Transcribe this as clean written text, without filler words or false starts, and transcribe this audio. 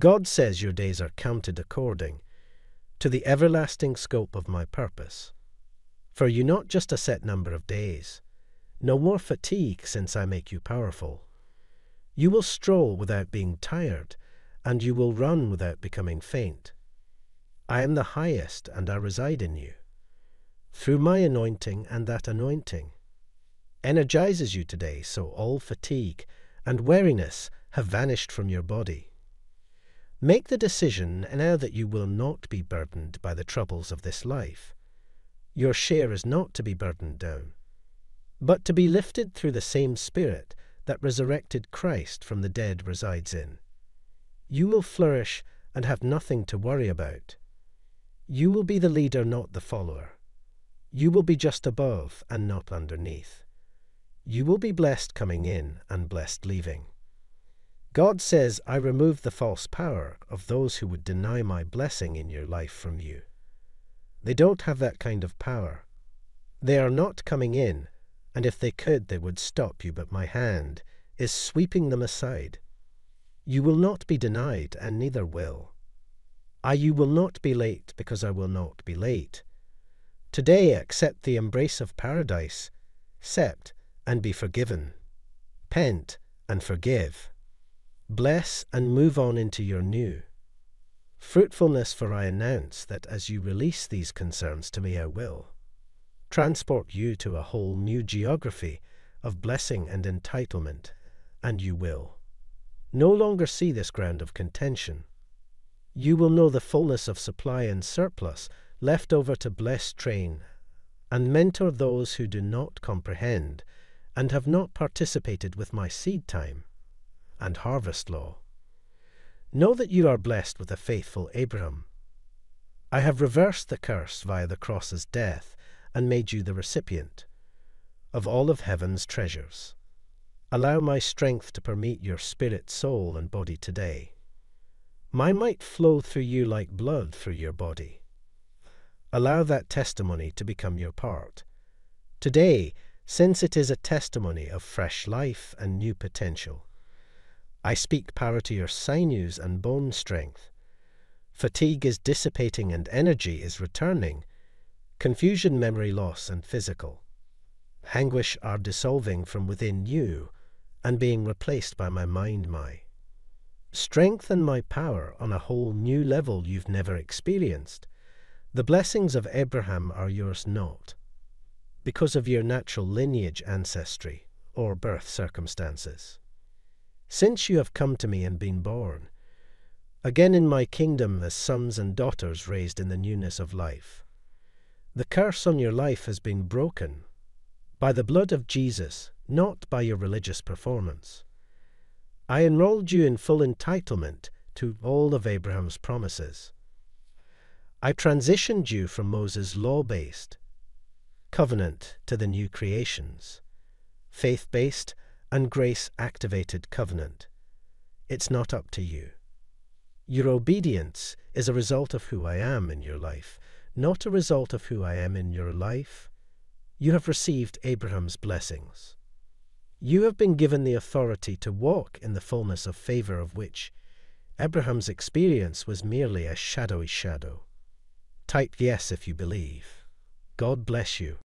God says your days are counted according to the everlasting scope of my purpose. For you not just a set number of days, no more fatigue since I make you powerful. You will stroll without being tired, and you will run without becoming faint. I am the highest, and I reside in you. Through my anointing, and that anointing energizes you today, so all fatigue and weariness have vanished from your body. Make the decision now that you will not be burdened by the troubles of this life. Your share is not to be burdened down, but to be lifted through the same Spirit that resurrected Christ from the dead resides in. You will flourish and have nothing to worry about. You will be the leader, not the follower. You will be just above and not underneath. You will be blessed coming in and blessed leaving. God says, I remove the false power of those who would deny my blessing in your life from you. They don't have that kind of power. They are not coming in, and if they could, they would stop you, but my hand is sweeping them aside. You will not be denied, and neither will I. You will not be late, because I will not be late. Today accept the embrace of paradise, accept and be forgiven, pent and forgive, bless and move on into your new fruitfulness, for I announce that as you release these concerns to me, I will transport you to a whole new geography of blessing and entitlement, and you will no longer see this ground of contention. You will know the fullness of supply and surplus left over to bless, train, and mentor those who do not comprehend and have not participated with my seed time and harvest law. Know that you are blessed with a faithful Abraham. I have reversed the curse via the cross's death and made you the recipient of all of heaven's treasures. Allow my strength to permeate your spirit, soul, and body today. My might flow through you like blood through your body. Allow that testimony to become your part today, since it is a testimony of fresh life and new potential. I speak power to your sinews and bone strength. Fatigue is dissipating and energy is returning. Confusion, memory loss, and physical anguish are dissolving from within you and being replaced by my mind, my strength, and my power on a whole new level you've never experienced. The blessings of Abraham are yours not because of your natural lineage, ancestry, or birth circumstances. Since you have come to me and been born again in my kingdom as sons and daughters raised in the newness of life, the curse on your life has been broken by the blood of Jesus, not by your religious performance. I enrolled you in full entitlement to all of Abraham's promises. I transitioned you from Moses' law-based covenant to the new creations, faith-based and grace-activated covenant. It's not up to you. Your obedience is a result of who I am in your life, not a result of who I am in your life. You have received Abraham's blessings. You have been given the authority to walk in the fullness of favor, of which Abraham's experience was merely a shadowy shadow. Type yes if you believe. God bless you.